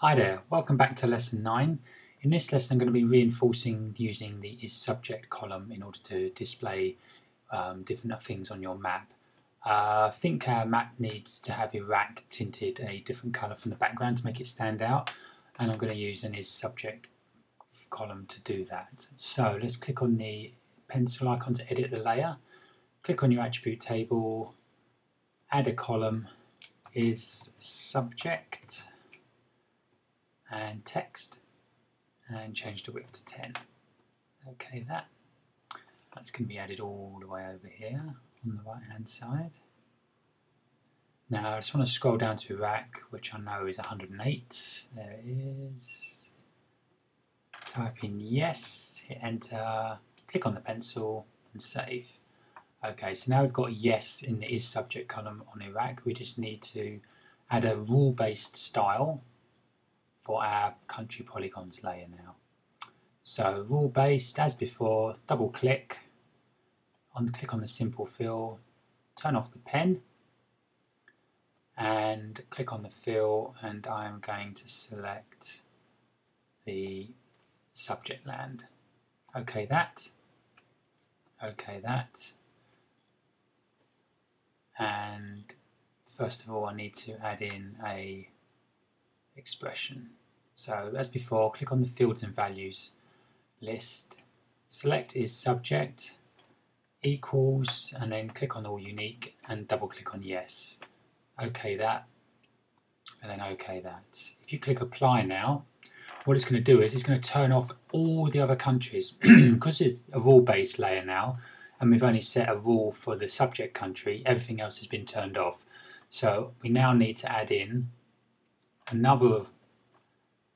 Hi there, welcome back to lesson 9. In this lesson I'm going to be reinforcing using the is subject column in order to display different things on your map. I think our map needs to have Iraq tinted a different colour from the background to make it stand out, and I'm going to use an is subject column to do that. So let's click on the pencil icon to edit the layer, click on your attribute table, add a column, is subject, and text, and change the width to 10. Okay, that's going to be added all the way over here on the right hand side. Now I just want to scroll down to Iraq, which I know is 108. There it is. Type in yes, hit enter, click on the pencil and save. Okay, so now we've got yes in the is subject column on Iraq. We just need to add a rule based style for our country polygons layer now. So rule based as before, double click, click on the simple fill, turn off the pen and click on the fill, and I'm going to select the subject land. Okay that. And first of all I need to add in a expression. So as before, click on the fields and values list, select is subject equals, and then click on all unique and double click on yes. Okay that, and then okay that. If you click apply now, what it's going to do is it's going to turn off all the other countries because it's a rule based layer now and we've only set a rule for the subject country, everything else has been turned off. So we now need to add in another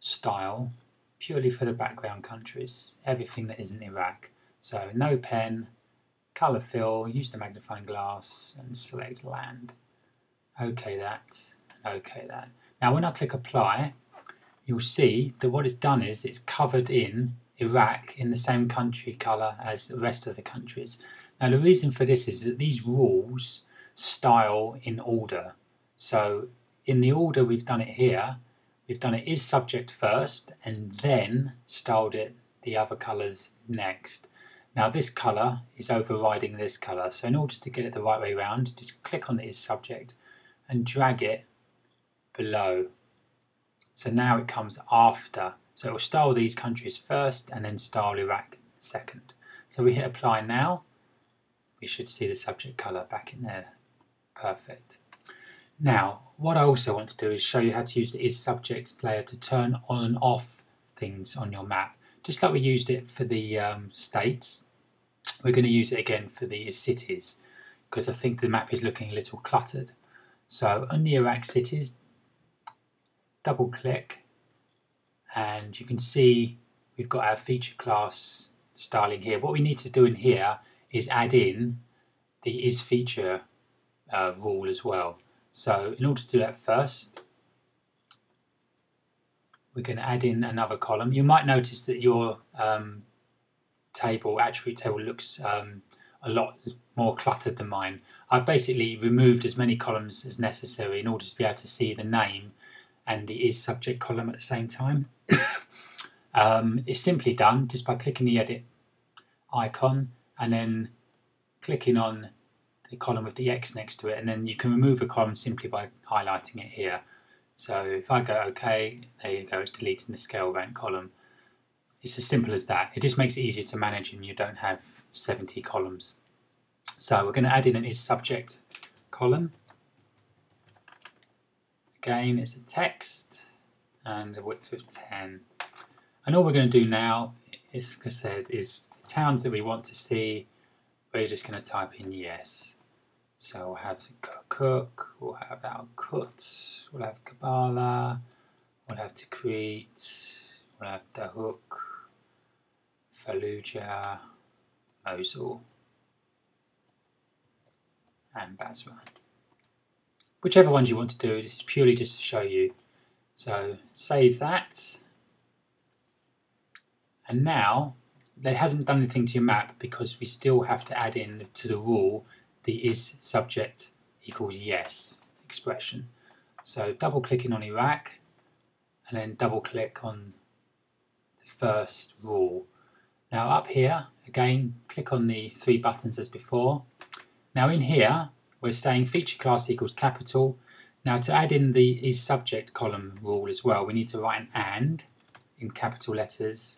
style purely for the background countries, everything that isn't Iraq. So no pen, colour fill, use the magnifying glass and select land. Okay that, okay that. Now when I click apply, you'll see that what it's done is it's covered in Iraq in the same country colour as the rest of the countries. Now the reason for this is that these rules style in order. So in the order we've done it here, we've done it is subject first and then styled it the other colours next. Now this colour is overriding this colour, so in order to get it the right way round, just click on the is subject and drag it below. So now it comes after, so it will style these countries first and then style Iraq second. So we hit apply now, we should see the subject colour back in there. Perfect. Now, what I also want to do is show you how to use the is subject layer to turn on and off things on your map. Just like we used it for the states, we're going to use it again for the cities because I think the map is looking a little cluttered. So on the Iraq cities, double click and you can see we've got our feature class styling here. What we need to do in here is add in the is feature rule as well. So in order to do that first, we're going to add in another column. You might notice that your attribute table looks a lot more cluttered than mine. I've basically removed as many columns as necessary in order to be able to see the name and the is subject column at the same time. It's simply done just by clicking the edit icon and then clicking on the column with the X next to it, and then you can remove a column simply by highlighting it here. So if I go OK, there you go, it's deleting the scale rank column. It's as simple as that. It just makes it easier to manage and you don't have 70 columns. So we're going to add in an is subject column. Again, it's a text and a width of 10. And all we're going to do now is, like I said, is the towns that we want to see, we're just going to type in yes. So we'll have Kirkuk, we'll have Al-Kut, we'll have Kabbalah, we'll have Tikrit, we'll have Dahuk, Fallujah, Mosul, and Basra. Whichever ones you want to do, this is purely just to show you. So save that. And now, it hasn't done anything to your map because we still have to add in to the rule the is subject equals yes expression. So double clicking on Iraq and then double click on the first rule. Now up here, again, click on the three buttons as before. Now in here, we're saying feature class equals capital. Now to add in the is subject column rule as well, we need to write an and in capital letters.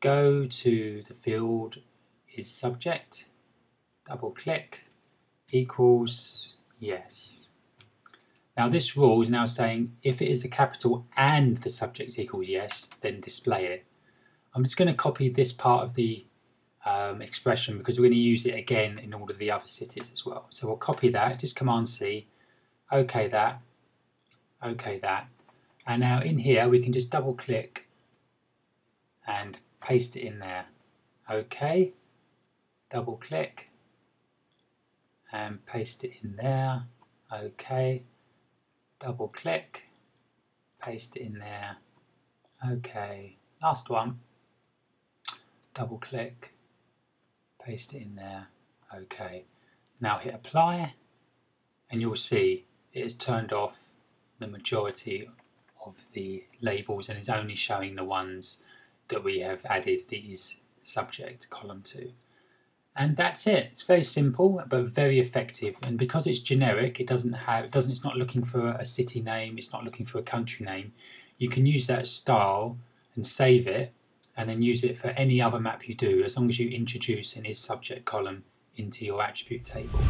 Go to the field is subject, double click, equals yes. Now this rule is now saying if it is a capital and the subject equals yes, then display it. I'm just going to copy this part of the expression because we're going to use it again in all of the other cities as well. So we'll copy that, just Command C, OK that, and now in here we can just double click and paste it in there. OK, double click and paste it in there. OK, double click, paste it in there. OK, last one, double click, paste it in there. OK, now hit apply and you'll see it has turned off the majority of the labels and is only showing the ones that we have added these subject column to. And that's it. It's very simple but very effective, and because it's generic, it's not looking for a city name, it's not looking for a country name. You can use that style and save it and then use it for any other map you do, as long as you introduce an is subject column into your attribute table.